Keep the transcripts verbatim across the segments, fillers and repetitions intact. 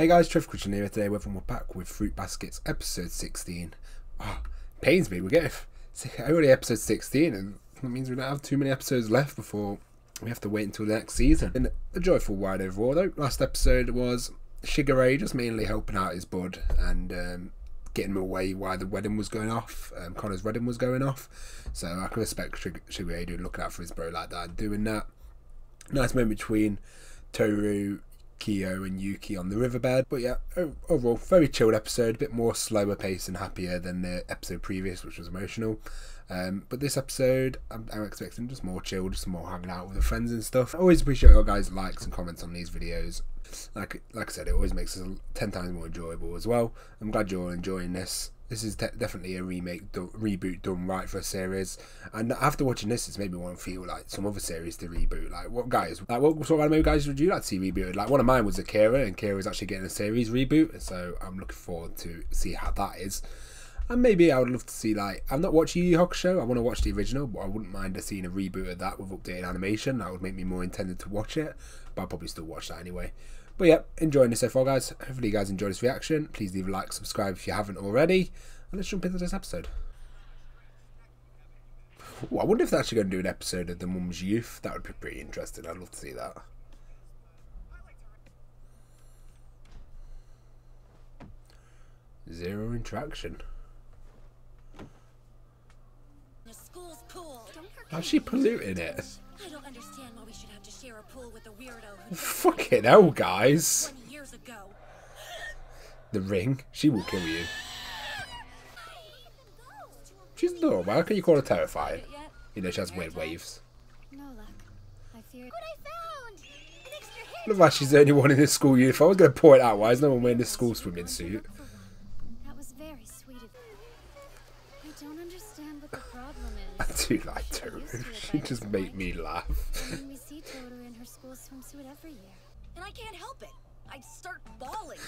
Hey guys, Trophy Crunch here. Today we're from back with Fruit Baskets episode sixteen. Oh, pains me, we get already episode sixteen, and that means we don't have too many episodes left before we have to wait until the next season. And a joyful ride overall though. Last episode was Shigure just mainly helping out his bud and um, getting him away while the wedding was going off, um, Connor's wedding was going off. So I can respect Shigure doing looking out for his bro like that and doing that. Nice moment between Toru, Kyo and Yuki on the riverbed. But yeah, overall very chilled episode, a bit more slower pace and happier than the episode previous, which was emotional. Um, but this episode I'm, I'm expecting just more chilled, just more hanging out with the friends and stuff. I always appreciate your guys' likes and comments on these videos. Like like I said, it always makes us ten times more enjoyable as well. I'm glad you're all enjoying this. This is definitely a remake, do reboot done right for a series, and after watching this, it's made me want to feel like some other series to reboot. Like what guys, like what sort of anime guys would you like to see rebooted? Like one of mine was Akira, and Akira is actually getting a series reboot, so I'm looking forward to see how that is. And maybe I would love to see, like, I've not watched Yu Yu Hakusho, I want to watch the original, but I wouldn't mind seeing a reboot of that with updated animation. That would make me more intended to watch it, but I'll probably still watch that anyway. But yeah, enjoying this so far guys. Hopefully you guys enjoyed this reaction. Please leave a like, subscribe if you haven't already. And let's jump into this episode. Ooh, I wonder if they're actually going to do an episode of the mum's youth. That would be pretty interesting. I'd love to see that. Zero interaction. How's she polluting it? I don't understand why we should have to share a pool with a weirdo. Fucking hell, guys. Years ago. The ring? She will kill you. She's adorable. How can you call her terrifying? You know, she has weird waves. No luck. I fear. What I found! An extra hit. Look like she's the only one in this school uniform. I was going to point out why is no one wearing this school swimming suit. That was very sweet of you. I don't understand what the problem is. I do like Toru. She just made me laugh. We see Toru in her school swimsuit every year. And I can't help it. I start bawling.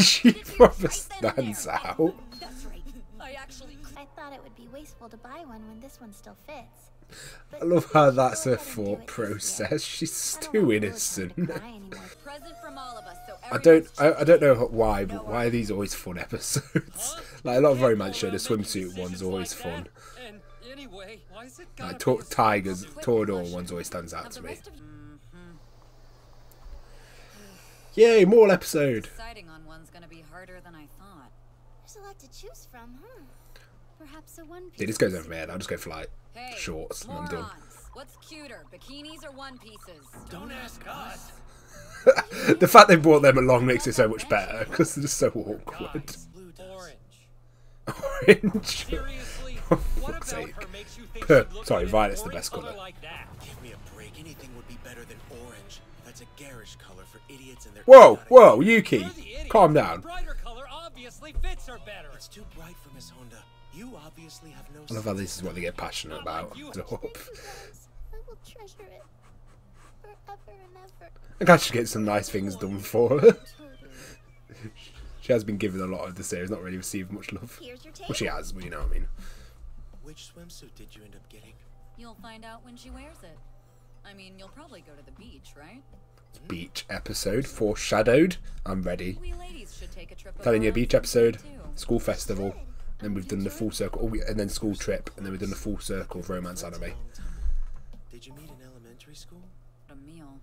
She proper stands out. That's right. I actually I thought it would be wasteful to buy one when this one still fits. But I love how that's her thought process. She's too innocent. I don't I, I don't know why, but why are these always fun episodes? Like a lot of romance show, the swimsuit one's always fun. Anyway, why is it like, to Tigers, Toru one's always stands out to me. Yay, more episode! Deciding on one's gonna be harder than I thought. There's a lot to choose from, huh? Perhaps a one piece. Dude, this goes over my head. I'll just go for like hey, shorts and I'm done. What's cuter, bikinis or one pieces? Don't ask us. The fact they brought them along makes it so much better because they're just so awkward. Guys, orange. Orange. What about sake. Her makes you think per, sorry, violet's the best color. Like that. Give me a break. Anything would be better than orange. That's a garish color for idiots and their whoa, whoa, Yuki. Calm down. The brighter color obviously fits her better. It's too bright for Miss Honda. You obviously have no I love how this is what they get passionate about. I will treasure it forever and ever. I got to get some nice things done for her. She has been given a lot of the series, not really received much love. Well, she has, but you know what I mean. Which swimsuit did you end up getting? You'll find out when she wears it. I mean, you'll probably go to the beach, right? Beach episode foreshadowed. I'm ready. We ladies should take a trip. Telling you, a beach episode, school festival, then we've done the full circle, oh, and then school trip, and then we've done the full circle of romance anime. Did you meet in elementary school? A meal.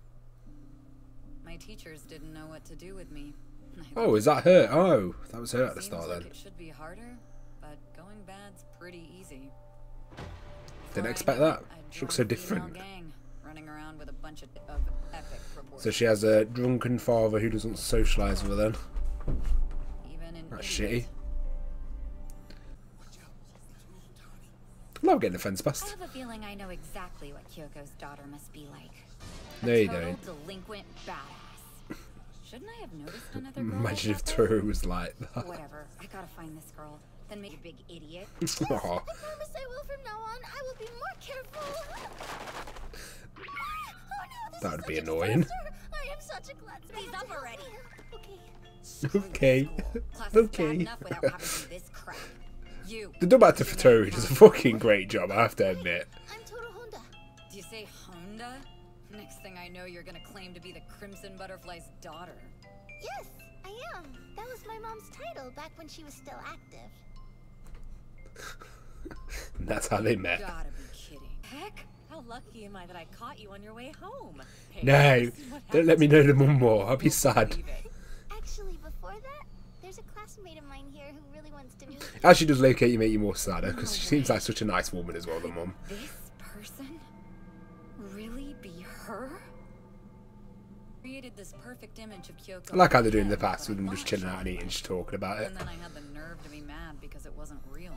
My teachers didn't know what to do with me. Oh, is that her? Oh, that was her at the start then. It should be harder, but going bad's pretty easy. Didn't expect that. She looks so different. Running around with a bunch of epic proportions. So she has a drunken father who doesn't socialise with her then. That's shitty. Love getting the fence past. I have a feeling I know exactly what Kyoko's daughter must be like. No, you don't. Delinquent badass. Shouldn't I have noticed another girl? Imagine if Toru was like that. Whatever, I gotta find this girl. Then make a big idiot. Yes, I promise I will from now on. I will be more careful. Oh, no, that would be annoying. I am such a glutton. He's up already. Okay. Okay. Okay. The dub actor for Toru does a fucking great job, I have to admit. I'm Toru Honda. Do you say Honda? Next thing I know, you're gonna claim to be the Crimson Butterfly's daughter. Yes, I am. mom's title back when she was still active. That's how they met. Gotta be kidding. Heck, how lucky am I that I caught you on your way home? Hey, no, don't let me know the mum more. I'll be sad. Actually, before that, there's a classmate of mine here who really wants to meet you. How she does locate you make you more sadder, because she seems like such a nice woman as well, the mum. This person really be her? Created this perfect image of Kyoko. I like how they're doing in the past with them just chilling out and eating, just talking about it. And then I had the nerve to be mad because it wasn't real.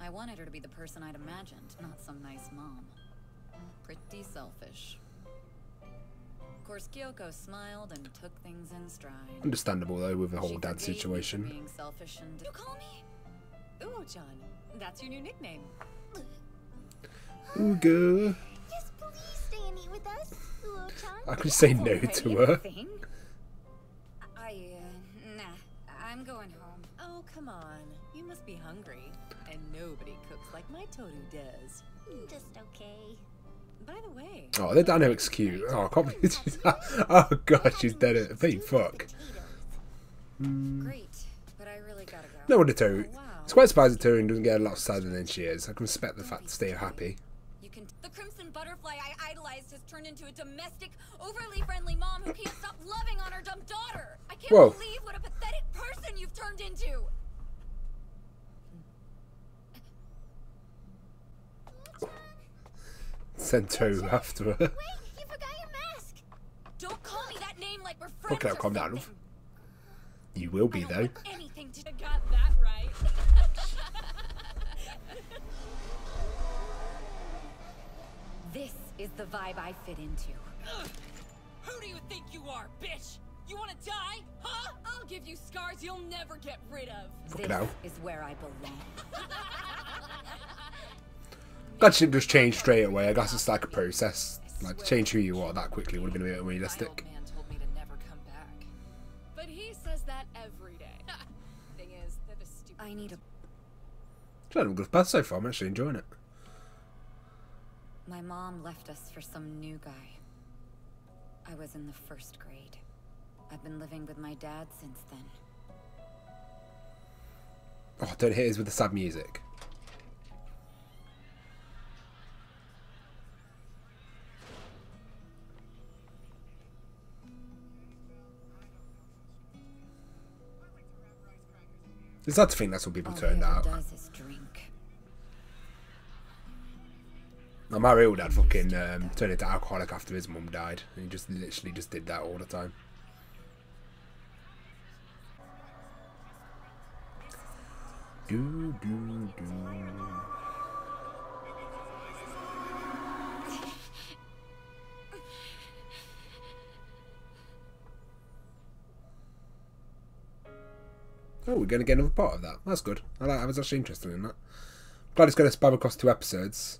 I wanted her to be the person I'd imagined, not some nice mom. Pretty selfish. Of course, Kyoko smiled and took things in stride. Understandable though, with the whole she dad situation. Being selfish and... You call me Uo-chan. That's your new nickname. Ugo. Yes, please stay and eat with us, Uo-chan. I could say no to her. I, uh, nah, I'm going home. Oh, come on. You must be hungry. And nobody cooks like my Toru does. Just okay. By the way. Oh, the dynamic's cute. Oh, I can't believe she's. Oh god, she's dead at the fuck. Great, but I really gotta go. No wonder Toru. Oh, wow. It's quite surprising Toru doesn't get a lot sadder than she is. I can respect the fact that they are happy. You can. The Crimson Butterfly I idolized has turned into a domestic, overly friendly mom who can't stop loving on her dumb daughter. I can't Whoa. believe what a pathetic person you've turned into. Sent Toru after her. Wait, you forgot your mask. Don't call me that name like we're friends. Okay, I'll calm down. Love. You will be though. Anything to got that right. This is the vibe I fit into. Ugh. Who do you think you are, bitch? You want to die? Huh? I'll give you scars you'll never get rid of. Fuck this out. Is where I belong. That should just change straight away. I guess it's like a process. Like to change who you are that quickly would have been a bit unrealistic. My old man told me to never come back. But he says that every day. Thing is, they're the stupid. I need a. It's had a good pass so far. I'm actually enjoying it. My mom left us for some new guy. I was in the first grade. I've been living with my dad since then. Oh, don't hit us with the sad music. Is that the thing? That's what people turned out. Now my real dad fucking um, turned into alcoholic after his mum died. And he just literally just did that all the time. Do, do, do. Oh, we're going to get another part of that. That's good. I, like, I was actually interested in that. I'm glad it's going to span across two episodes.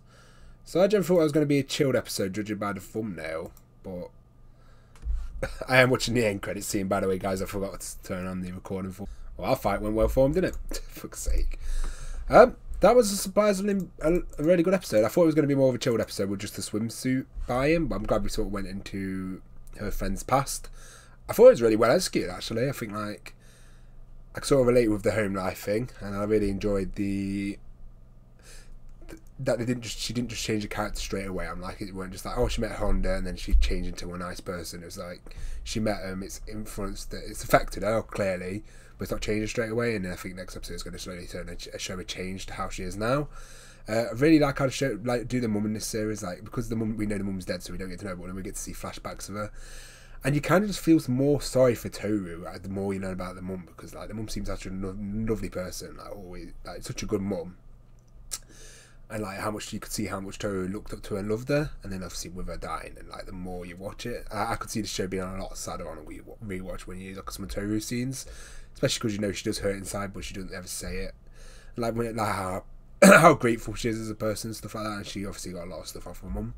So I generally thought it was going to be a chilled episode, judging by the thumbnail. But I am watching the end credits scene, by the way, guys. I forgot to turn on the recording for. Well, our fight went well formed, didn't it? Fuck's sake. Um, that was a surprisingly a really good episode. I thought it was going to be more of a chilled episode with just the swimsuit buying. But I'm glad we sort of went into her friend's past. I thought it was really well executed, actually. I think, like... I sort of relate with the home life thing, and I really enjoyed the, the that they didn't just she didn't just change the character straight away. I'm like, it weren't just like, oh, she met Honda and then she changed into a nice person. It was like she met him, it's influenced, it's affected her clearly, but it's not changing straight away. And then I think next episode is going to slowly turn a, show a change to how she is now. Uh, I really like how to show like do the mum in this series, like because the mum we know the mum's dead, so we don't get to know, but then we get to see flashbacks of her. And you kind of just feel more sorry for Toru the more you learn about the mum, because like the mum seems such a no lovely person, like always, like such a good mum, and like how much you could see how much Toru looked up to her and loved her, and then obviously with her dying, and like the more you watch it, I, I could see the show being a lot sadder on a rewatch when you look at some of Toru scenes, especially because you know she does hurt inside, but she doesn't ever say it, and like when it, like how, how grateful she is as a person, stuff like that, and she obviously got a lot of stuff off her mum.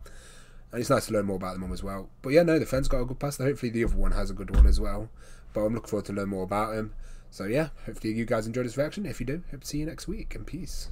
And it's nice to learn more about the mum as well. But yeah, no, the friend's got a good past. Hopefully the other one has a good one as well. But I'm looking forward to learn more about him. So yeah, hopefully you guys enjoyed this reaction. If you do, hope to see you next week. And peace.